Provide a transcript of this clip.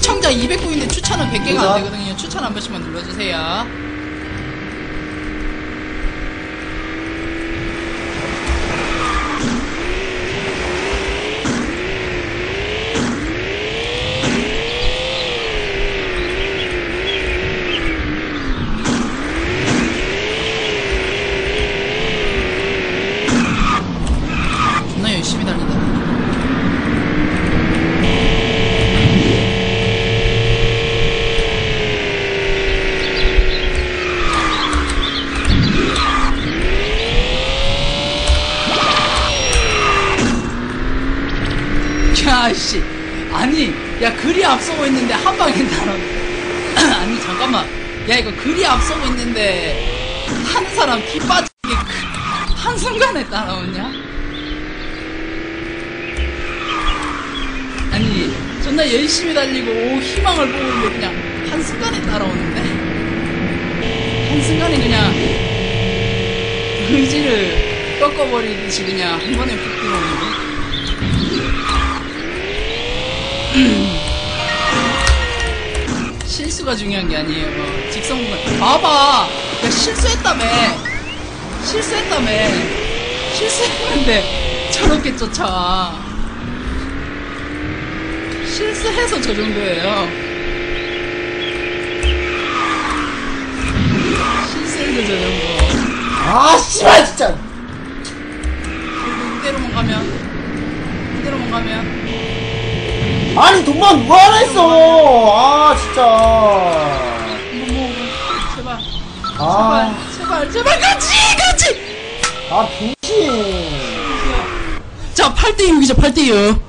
시청자 200분인데 추천은 100개가 안 되거든요. 추천 한 번씩만 눌러주세요. 아이씨, 아니 야 글이 앞서고 있는데 한방에 나는 아니 잠깐만 야 이거 글이 앞서고 있는데 한 사람 피 빠지게 한순간에 따라오냐? 아니 존나 열심히 달리고 희망을 보고 있는데 그냥 한순간에 따라오는데? 한순간에 그냥 의지를 꺾어버리듯이 그냥 한 번에 푹 들어오는데? 실수가 중요한 게 아니에요. 뭐 직성분만 봐봐. 야 실수했다며 실수했는데 저렇게 쫓아. 실수해서 저 정도예요. 실수해서 저 정도. 아 씨발 진짜. 이대로만 가면 아니 돈만 누가 하나 했어! 아 진짜 제발 아. 제발 같이! 아 빙신! 자 8대6이죠 8대6